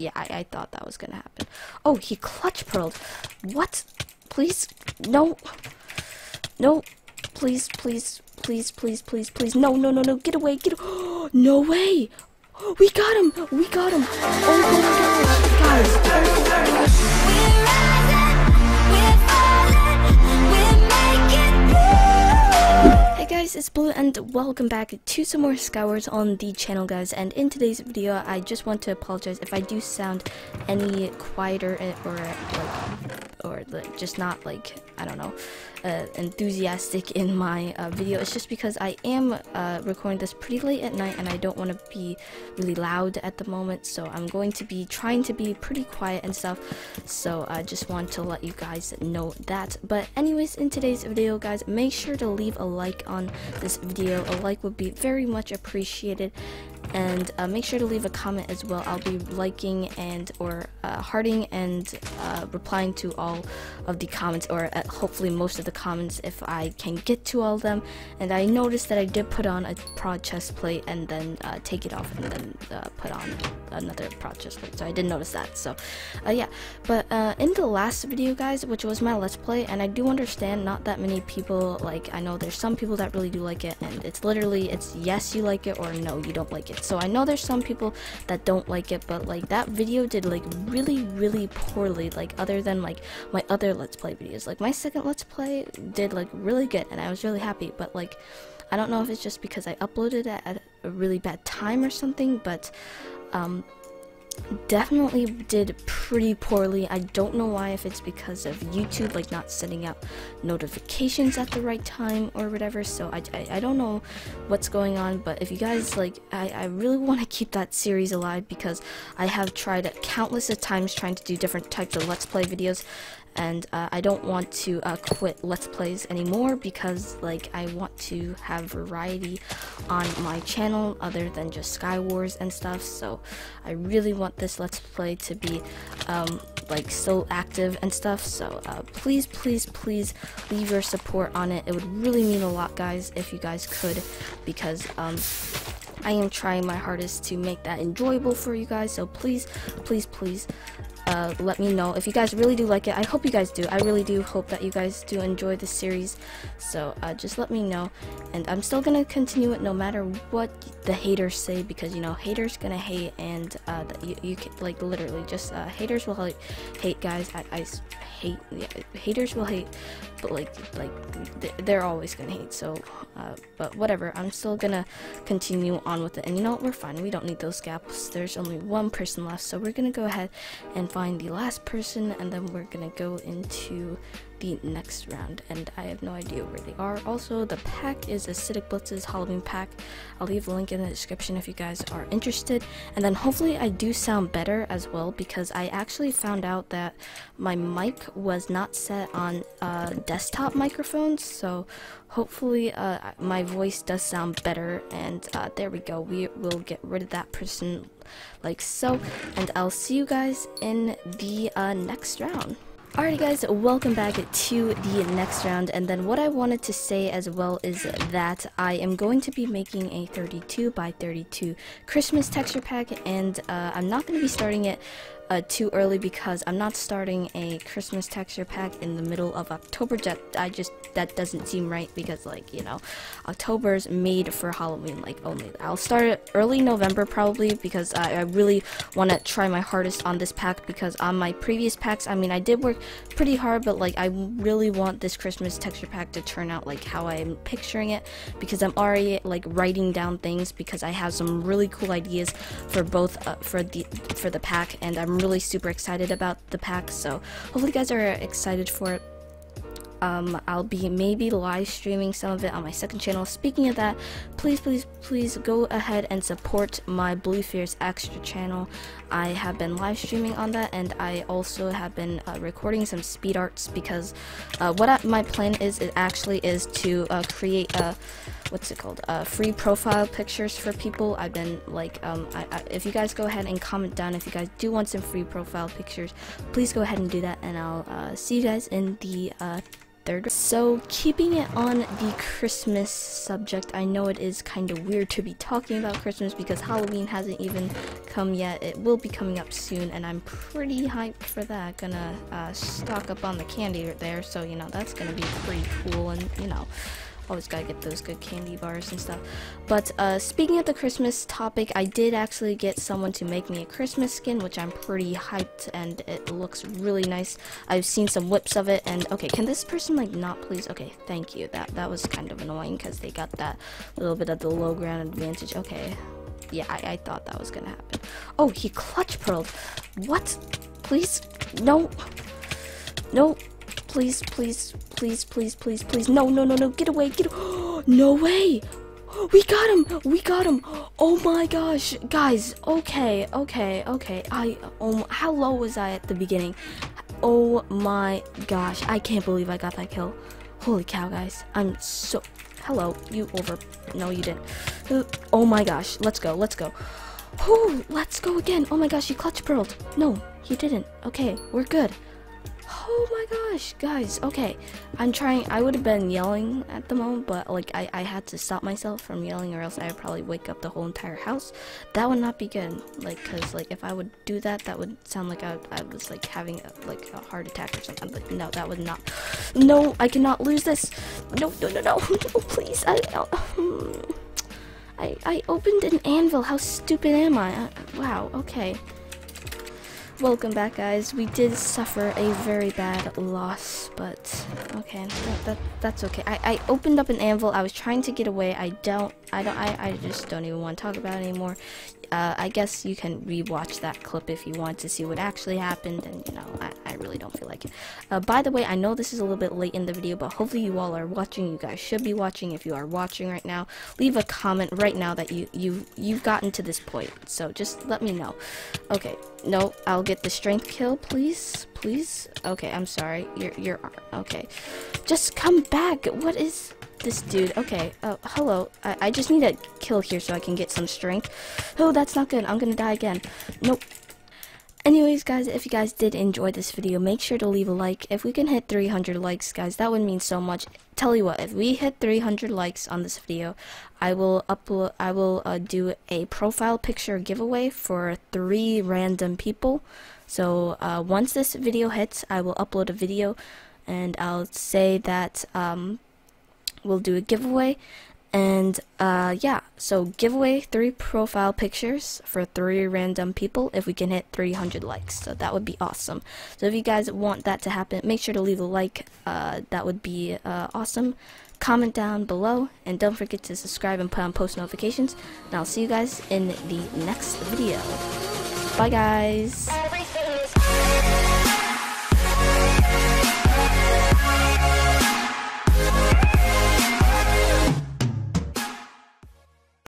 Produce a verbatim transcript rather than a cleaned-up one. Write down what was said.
Yeah, I, I thought that was gonna happen. Oh, he clutch pearled. What? Please, no, no, please, please, please, please, please, please, no, no, no, no, get away, get away. No way. We got him. We got him. Oh my gosh, guys. Oh my gosh. We're rising. We're falling. We're making moves. Hey guys, it's Blue and welcome back to some more SkyWars on the channel, guys. And in today's video, I just want to apologize if I do sound any quieter or like. or just not like, I don't know, uh, enthusiastic in my uh, video. It's just because I am uh, recording this pretty late at night and I don't want to be really loud at the moment, so I'm going to be trying to be pretty quiet and stuff, so I just want to let you guys know that. But anyways, in today's video, guys, make sure to leave a like on this video. A like would be very much appreciated. And uh, make sure to leave a comment as well. I'll be liking and or uh, hearting and uh, replying to all of the comments, or uh, hopefully most of the comments if I can get to all of them. And I noticed that I did put on a prod chest plate and then uh, take it off and then uh, put on another prod chest plate, so I did notice that. So uh, yeah, but uh, in the last video, guys, which was my let's play, and I do understand not that many people like, I know there's some people that really do like it, and it's literally, it's yes you like it or no you don't like it. So I know there's some people that don't like it, but like that video did like really really poorly, like other than like my other let's play videos. Like my second let's play did like really good and I was really happy, but like I don't know if it's just because I uploaded it at a really bad time or something, but um definitely did pretty poorly. I don't know why, if it's because of YouTube like not sending out notifications at the right time or whatever. So I, I, I don't know what's going on, but if you guys like, I, I really want to keep that series alive because I have tried countless of times trying to do different types of let's play videos, and uh, I don't want to uh, quit let's plays anymore because like I want to have variety on my channel other than just SkyWars and stuff. So I really want this let's play to be um, like so active and stuff, so uh, please please please leave your support on it. It would really mean a lot, guys, if you guys could, because um, I am trying my hardest to make that enjoyable for you guys. So please please please Uh, let me know if you guys really do like it. I hope you guys do. I really do hope that you guys do enjoy this series. So uh, just let me know, and I'm still gonna continue it no matter what the haters say, because you know haters gonna hate, and uh, you, you can like literally just uh, haters will hate, hate guys. I, I hate yeah, haters will hate, but like like they're always gonna hate. So uh, but whatever. I'm still gonna continue on with it, and you know what? We're fine. We don't need those gaps. There's only one person left, so we're gonna go ahead and find Find the last person, and then we're gonna go into the next round. And I have no idea where they are. Also, the pack is Acidic Blitz's Halloween pack. I'll leave a link in the description if you guys are interested. And then hopefully I do sound better as well, because I actually found out that my mic was not set on uh, desktop microphones, so hopefully uh, my voice does sound better. And uh, there we go, we will get rid of that person like so, and I'll see you guys in the uh, next round. Alrighty guys, welcome back to the next round. And then what I wanted to say as well is that I am going to be making a thirty-two by thirty-two Christmas texture pack, and uh, I'm not going to be starting it Uh, too early because I'm not starting a Christmas texture pack in the middle of October. That I just that doesn't seem right, because like, you know, October's made for Halloween like only. I'll start it early November probably, because I, I really want to try my hardest on this pack, because on my previous packs, I mean, I did work pretty hard, but like I really want this Christmas texture pack to turn out like how I'm picturing it, because I'm already like writing down things, because I have some really cool ideas for both uh, for the for the pack, and I'm really super excited about the pack. So hopefully you guys are excited for it. Um, I'll be maybe live streaming some of it on my second channel. Speaking of that, please please please go ahead and support my Blue Fierce Extra channel. I have been live streaming on that, and I also have been uh, recording some speed arts, because uh, what I, my plan is it actually is to uh, create a what's it called uh, free profile pictures for people. I've been like um, I, I, if you guys go ahead and comment down if you guys do want some free profile pictures, please go ahead and do that, and I'll uh, see you guys in the uh, third. So keeping it on the Christmas subject, I know it is kind of weird to be talking about Christmas because Halloween hasn't even come yet. It will be coming up soon and I'm pretty hyped for that. Gonna uh, stock up on the candy right there, so you know that's gonna be pretty cool. And you know, always gotta get those good candy bars and stuff. But uh, speaking of the Christmas topic, I did actually get someone to make me a Christmas skin, which I'm pretty hyped, and it looks really nice. I've seen some whips of it, and okay, can this person like not please? Okay, thank you. That that was kind of annoying because they got that little bit of the low ground advantage. Okay, yeah, I, I thought that was gonna happen. Oh, he clutch pearled. What? Please, no, no. Please, please, please, please, please, please. No, no, no, no. Get away. Get away. No way. We got him. We got him. Oh my gosh. Guys. Okay. Okay. Okay. I, um, how low was I at the beginning? Oh my gosh. I can't believe I got that kill. Holy cow, guys. I'm so, hello. You over. No, you didn't. Oh my gosh. Let's go. Let's go. Oh, let's go again. Oh my gosh. He clutch pearled. No, he didn't. Okay. We're good. Oh my gosh, guys, okay, I'm trying, I would have been yelling at the moment, but like, I, I had to stop myself from yelling or else I would probably wake up the whole entire house. That would not be good, like, cause like, if I would do that, that would sound like I, I was like having a, like a heart attack or something, but no, that would not, no, I cannot lose this, no, no, no, no, no, please, I, I, I opened an anvil, how stupid am I, I wow, okay. Welcome back, guys. We did suffer a very bad loss, but okay, that, that that's okay. I, I opened up an anvil. I was trying to get away. I don't, I don't, I, I just don't even want to talk about it anymore. Uh, I guess you can rewatch that clip if you want to see what actually happened. And you know, I, I really don't feel like it. Uh, by the way, I know this is a little bit late in the video, but hopefully you all are watching. You guys should be watching. If you are watching right now, leave a comment right now that you you you've gotten to this point. So just let me know. Okay. No, I'll get the strength kill, please, please. Okay, I'm sorry. Your, your arm. Okay, just come back. What is this dude? Okay, uh, hello. I, I just need a kill here so I can get some strength. Oh, that's not good. I'm gonna die again. Nope. Anyways, guys, if you guys did enjoy this video, make sure to leave a like. If we can hit three hundred likes, guys, that would mean so much. Tell you what, if we hit three hundred likes on this video, I will upload. I will uh, do a profile picture giveaway for three random people. So uh, once this video hits, I will upload a video, and I'll say that um, we'll do a giveaway. And uh yeah, so giveaway three profile pictures for three random people if we can hit three hundred likes, so that would be awesome. So if you guys want that to happen, make sure to leave a like, uh that would be uh awesome. Comment down below and don't forget to subscribe and put on post notifications, and I'll see you guys in the next video. Bye guys.